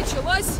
началось!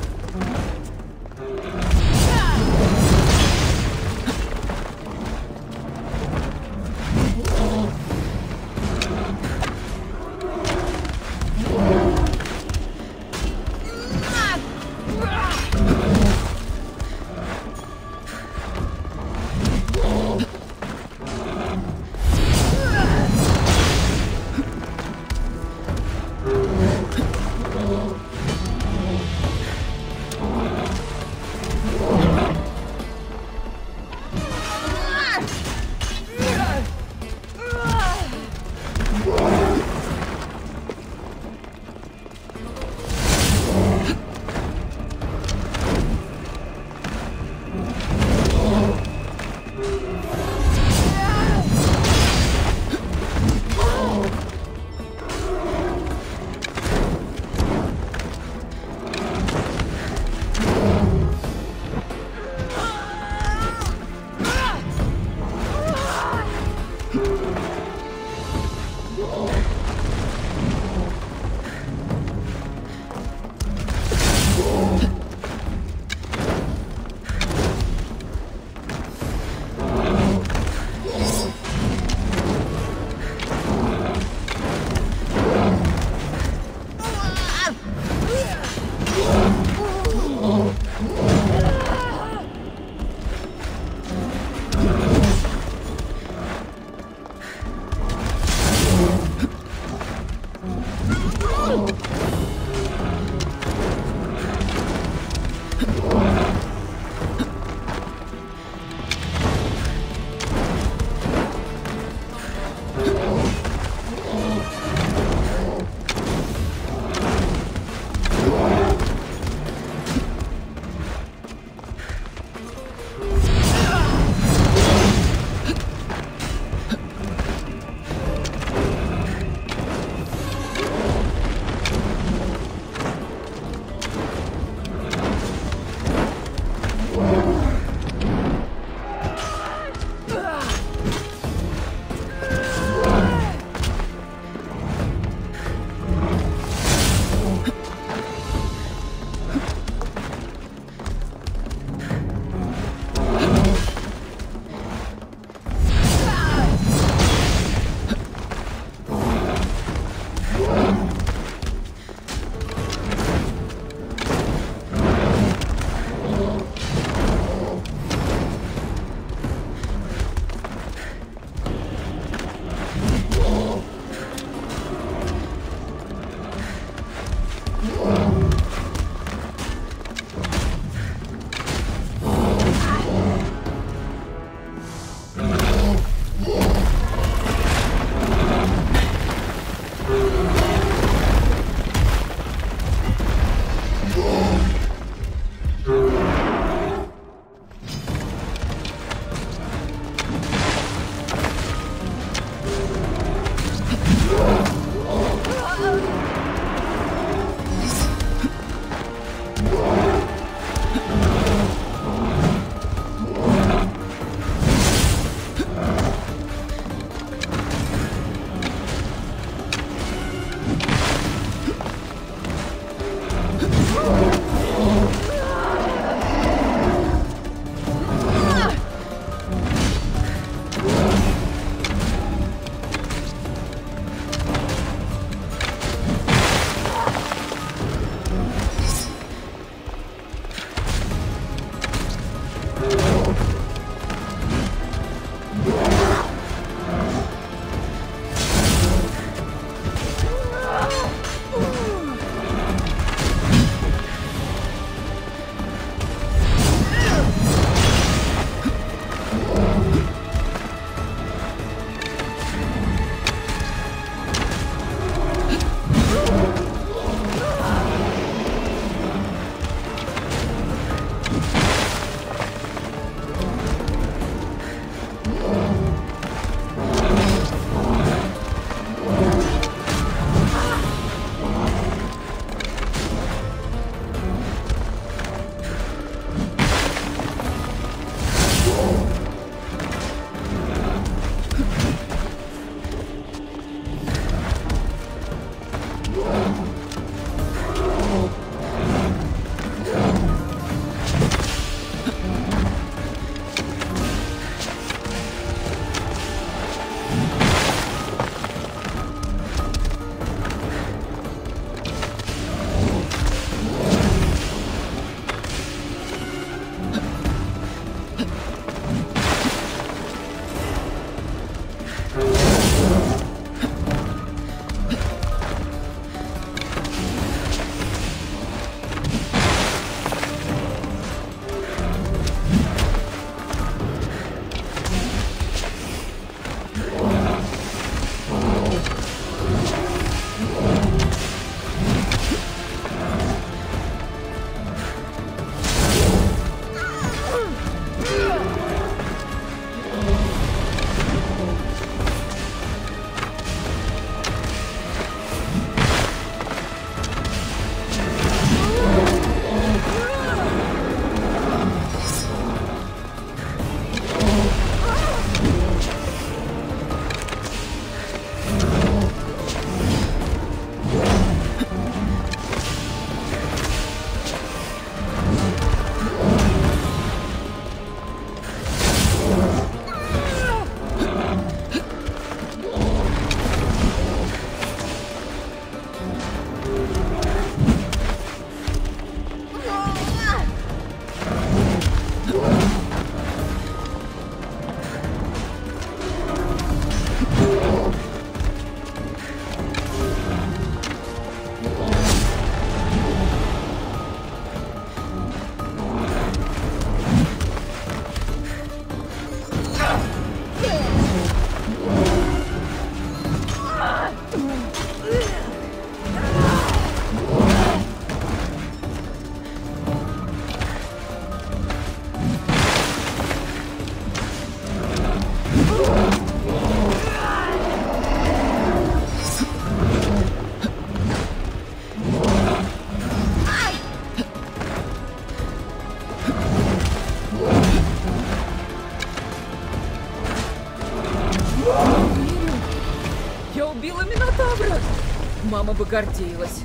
мама бы гордилась.